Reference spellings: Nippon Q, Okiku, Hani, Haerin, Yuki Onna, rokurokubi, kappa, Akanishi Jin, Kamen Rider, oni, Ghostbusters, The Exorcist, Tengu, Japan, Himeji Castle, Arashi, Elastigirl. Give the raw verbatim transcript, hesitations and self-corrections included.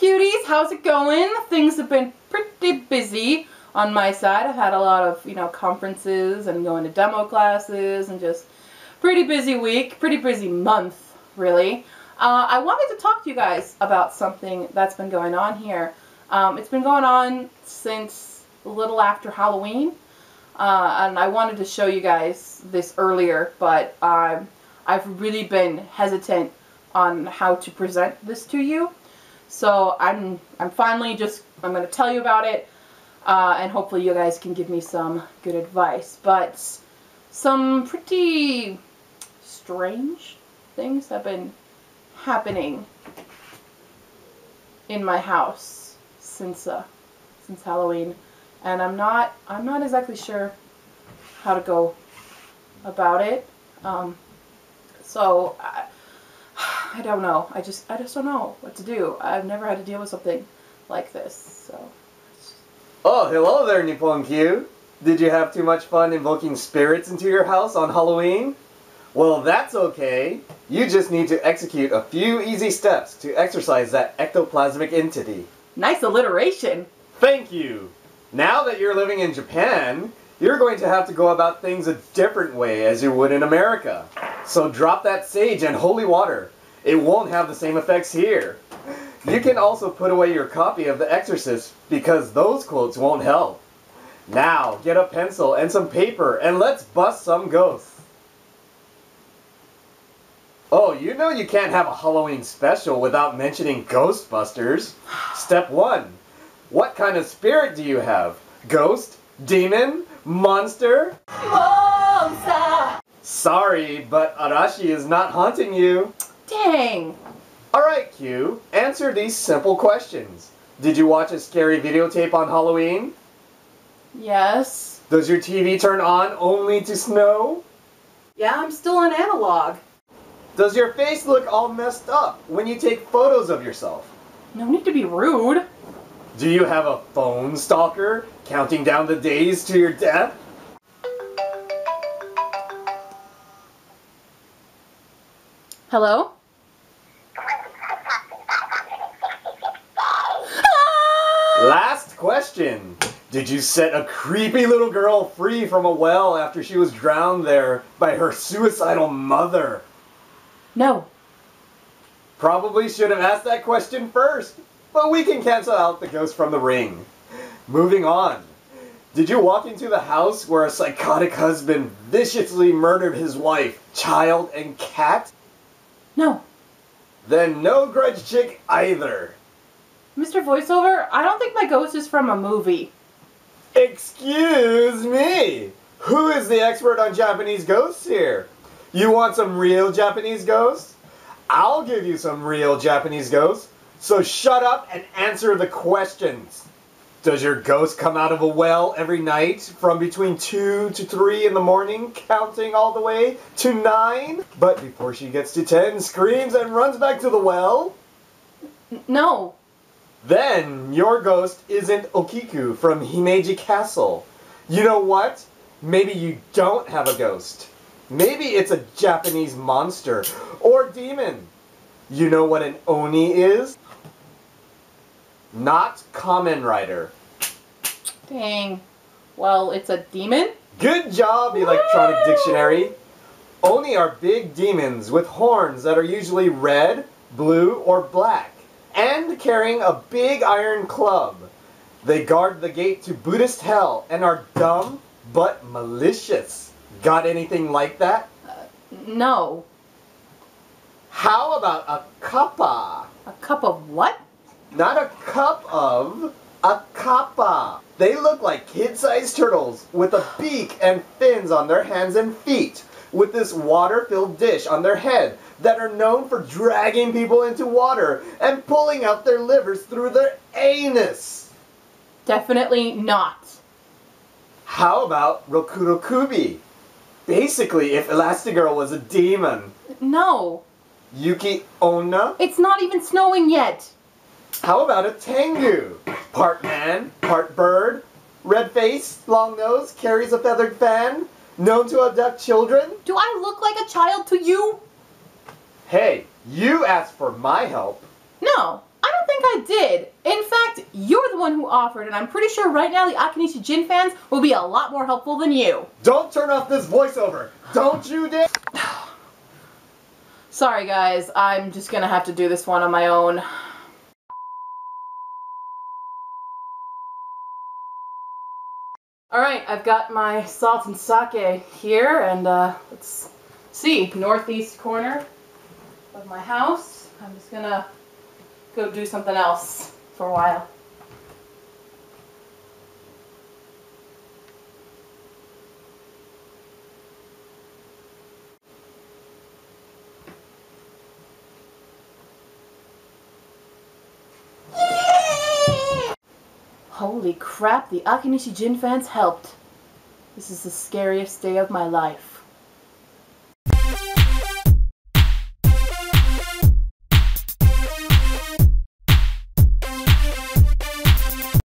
cuties, how's it going? Things have been pretty busy on my side. I've had a lot of, you know, conferences and going to demo classes and just pretty busy week, pretty busy month, really. Uh, I wanted to talk to you guys about something that's been going on here. Um, it's been going on since a little after Halloween, uh, and I wanted to show you guys this earlier, but um, I've really been hesitant on how to present this to you. So I'm, I'm finally just, I'm going to tell you about it, uh, and hopefully you guys can give me some good advice. But some pretty strange things have been happening in my house since uh, since Halloween, and I'm not I'm not exactly sure how to go about it. Um, so I, I don't know. I just I just don't know what to do. I've never had to deal with something like this. So. Oh, hello there, Nippon Q. Did you have too much fun invoking spirits into your house on Halloween? Well, that's okay. You just need to execute a few easy steps to exorcise that ectoplasmic entity. Nice alliteration! Thank you! Now that you're living in Japan, you're going to have to go about things a different way as you would in America. So drop that sage and holy water. It won't have the same effects here. You can also put away your copy of The Exorcist because those quotes won't help. Now, get a pencil and some paper and let's bust some ghosts. Oh, you know you can't have a Halloween special without mentioning Ghostbusters. Step one. What kind of spirit do you have? Ghost? Demon? Monster? Monster! Sorry, but Arashi is not haunting you. Dang! Alright, Q. Answer these simple questions. Did you watch a scary videotape on Halloween? Yes. Does your T V turn on only to snow? Yeah, I'm still on analog. Does your face look all messed up when you take photos of yourself? No need to be rude. Do you have a phone stalker counting down the days to your death? Hello? Last question. Did you set a creepy little girl free from a well after she was drowned there by her suicidal mother? No. Probably should have asked that question first, but we can cancel out the ghost from the ring. Moving on. Did you walk into the house where a psychotic husband viciously murdered his wife, child, and cat? No. Then no grudge chick either. Mister Voiceover, I don't think my ghost is from a movie. Excuse me. Who is the expert on Japanese ghosts here? You want some real Japanese ghosts? I'll give you some real Japanese ghosts. So shut up and answer the questions. Does your ghost come out of a well every night from between two to three in the morning, counting all the way to nine? But before she gets to ten, screams and runs back to the well? No. Then your ghost isn't Okiku from Himeji Castle. You know what? Maybe you don't have a ghost. Maybe it's a Japanese monster or demon. You know what an oni is? Not Kamen Rider. Dang. Well, it's a demon? Good job, Electronic Woo! Dictionary. Oni are big demons with horns that are usually red, blue, or black, and carrying a big iron club. They guard the gate to Buddhist hell and are dumb but malicious. Got anything like that? Uh, no. How about a kappa? A cup of what? Not a cup of, a kappa. They look like kid-sized turtles with a beak and fins on their hands and feet, with this water-filled dish on their head that are known for dragging people into water and pulling out their livers through their anus. Definitely not. How about rokurokubi? Basically, if Elastigirl was a demon. No. Yuki Onna? It's not even snowing yet. How about a Tengu? Part man, part bird, red face, long nose, carries a feathered fan, known to abduct children. Do I look like a child to you? Hey, you asked for my help. No, I don't think I did. one who offered, and I'm pretty sure right now the Akanishi Jin fans will be a lot more helpful than you. Don't turn off this voiceover! Don't you dare! Sorry guys, I'm just gonna have to do this one on my own. Alright, I've got my salt and sake here, and uh, let's see, northeast corner of my house. I'm just gonna go do something else for a while. Holy crap, the Akanishi Jin fans helped. This is the scariest day of my life.